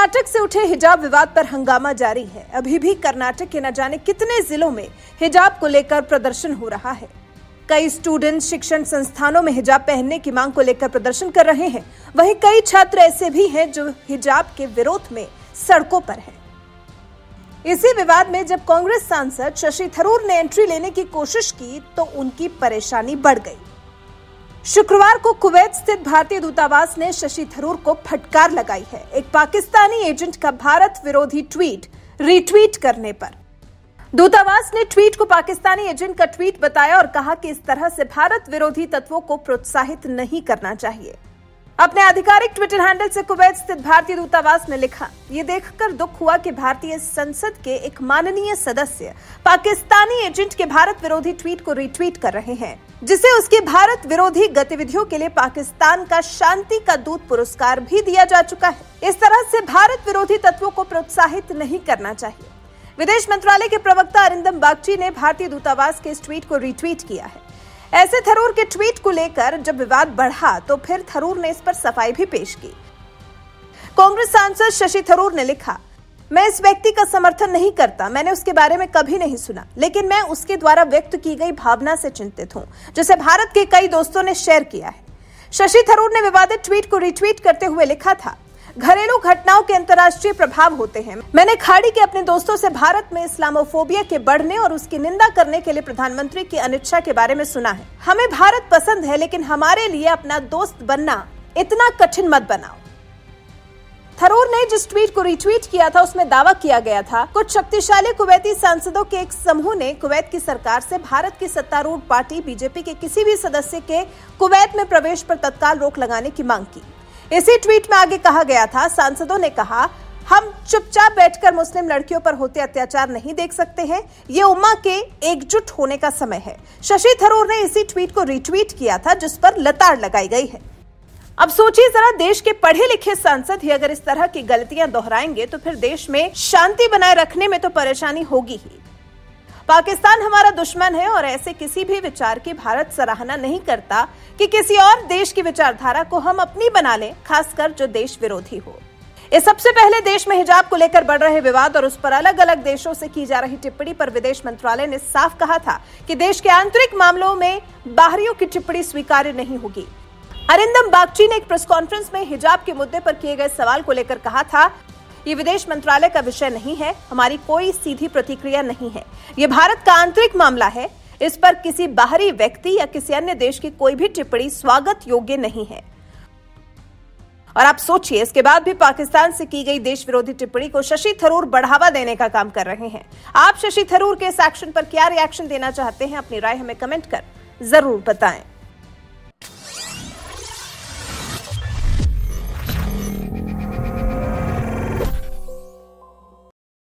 कर्नाटक से उठे हिजाब विवाद पर हंगामा जारी है। अभी भी कर्नाटक के न जाने कितने जिलों में हिजाब को लेकर प्रदर्शन हो रहा है। कई स्टूडेंट शिक्षण संस्थानों में हिजाब पहनने की मांग को लेकर प्रदर्शन कर रहे हैं। वहीं कई छात्र ऐसे भी हैं जो हिजाब के विरोध में सड़कों पर हैं। इसी विवाद में जब कांग्रेस सांसद शशि थरूर ने एंट्री लेने की कोशिश की तो उनकी परेशानी बढ़ गई। शुक्रवार को कुवैत स्थित भारतीय दूतावास ने शशि थरूर को फटकार लगाई है, एक पाकिस्तानी एजेंट का भारत विरोधी ट्वीट रीट्वीट करने पर। दूतावास ने ट्वीट को पाकिस्तानी एजेंट का ट्वीट बताया और कहा कि इस तरह से भारत विरोधी तत्वों को प्रोत्साहित नहीं करना चाहिए। अपने आधिकारिक ट्विटर हैंडल से कुवैत स्थित भारतीय दूतावास ने लिखा, ये देखकर दुख हुआ कि भारतीय संसद के एक माननीय सदस्य पाकिस्तानी एजेंट के भारत विरोधी ट्वीट को रीट्वीट कर रहे हैं, जिसे उसके भारत विरोधी गतिविधियों के लिए पाकिस्तान का शांति का दूत पुरस्कार भी दिया जा चुका है। इस तरह से भारत विरोधी तत्वों को प्रोत्साहित नहीं करना चाहिए। विदेश मंत्रालय के प्रवक्ता अरिंदम बागची ने भारतीय दूतावास के इस ट्वीट को रीट्वीट किया है। ऐसे थरूर के ट्वीट को लेकर जब विवाद बढ़ा तो फिर थरूर ने इस पर सफाई भी पेश की। कांग्रेस सांसद शशि थरूर ने लिखा, मैं इस व्यक्ति का समर्थन नहीं करता, मैंने उसके बारे में कभी नहीं सुना, लेकिन मैं उसके द्वारा व्यक्त की गई भावना से चिंतित हूं, जिसे भारत के कई दोस्तों ने शेयर किया है। शशि थरूर ने विवादित ट्वीट को रिट्वीट करते हुए लिखा था, घरेलू घटनाओं के अंतर्राष्ट्रीय प्रभाव होते हैं। मैंने खाड़ी के अपने दोस्तों से भारत में इस्लामोफोबिया के बढ़ने और उसकी निंदा करने के लिए प्रधानमंत्री की अनिच्छा के बारे में सुना है। हमें भारत पसंद है, लेकिन हमारे लिए अपना दोस्त बनना इतना कठिन मत बनाओ। थरूर ने जिस ट्वीट को रिट्वीट किया था उसमें दावा किया गया था, कुछ शक्तिशाली कुवैती सांसदों के एक समूह ने कुवैत की सरकार से भारत की सत्तारूढ़ पार्टी बीजेपी के किसी भी सदस्य के कुवैत में प्रवेश पर तत्काल रोक लगाने की मांग की। इसी ट्वीट में आगे कहा गया था, सांसदों ने कहा, हम चुपचाप बैठकर मुस्लिम लड़कियों पर होते अत्याचार नहीं देख सकते हैं, ये उम्मा के एकजुट होने का समय है। शशि थरूर ने इसी ट्वीट को रीट्वीट किया था, जिस पर लताड़ लगाई गई है। अब सोचिए जरा, देश के पढ़े लिखे सांसद ही अगर इस तरह की गलतियां दोहराएंगे तो फिर देश में शांति बनाए रखने में तो परेशानी होगी ही। पाकिस्तान हमारा दुश्मन है और ऐसे किसी भी विचार की भारत सराहना नहीं करता कि किसी और देश की विचारधारा को हम अपनी बना लें, खासकर जो देश विरोधी हो। इस सबसे पहले देश में हिजाब को लेकर बढ़ रहे विवाद और उस पर अलग अलग देशों से की जा रही टिप्पणी पर विदेश मंत्रालय ने साफ कहा था कि देश के आंतरिक मामलों में बाहरियों की टिप्पणी स्वीकार्य नहीं होगी। अरिंदम बागची ने एक प्रेस कॉन्फ्रेंस में हिजाब के मुद्दे पर किए गए सवाल को लेकर कहा था, ये विदेश मंत्रालय का विषय नहीं है, हमारी कोई सीधी प्रतिक्रिया नहीं है, ये भारत का आंतरिक मामला है। इस पर किसी बाहरी व्यक्ति या किसी अन्य देश की कोई भी टिप्पणी स्वागत योग्य नहीं है। और आप सोचिए, इसके बाद भी पाकिस्तान से की गई देश विरोधी टिप्पणी को शशि थरूर बढ़ावा देने का काम कर रहे हैं। आप शशि थरूर के इस एक्शन पर क्या रिएक्शन देना चाहते हैं? अपनी राय हमें कमेंट कर जरूर बताएं।